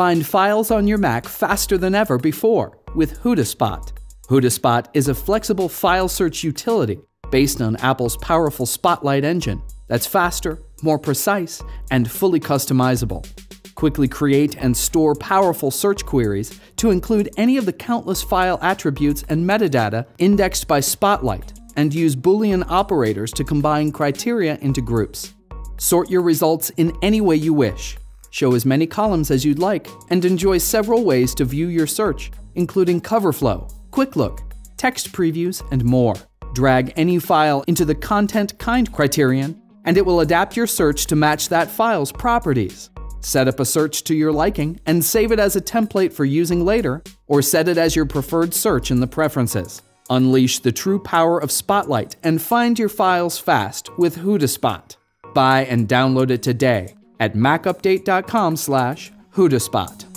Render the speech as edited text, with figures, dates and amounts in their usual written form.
Find files on your Mac faster than ever before with HoudahSpot. HoudahSpot is a flexible file search utility based on Apple's powerful Spotlight engine that's faster, more precise, and fully customizable. Quickly create and store powerful search queries to include any of the countless file attributes and metadata indexed by Spotlight, and use Boolean operators to combine criteria into groups. Sort your results in any way you wish. Show as many columns as you'd like, and enjoy several ways to view your search, including cover flow, quick look, text previews, and more. Drag any file into the content kind criterion, and it will adapt your search to match that file's properties. Set up a search to your liking and save it as a template for using later, or set it as your preferred search in the preferences. Unleash the true power of Spotlight and find your files fast with HoudahSpot. Buy and download it today at macupdate.com/HoudahSpot.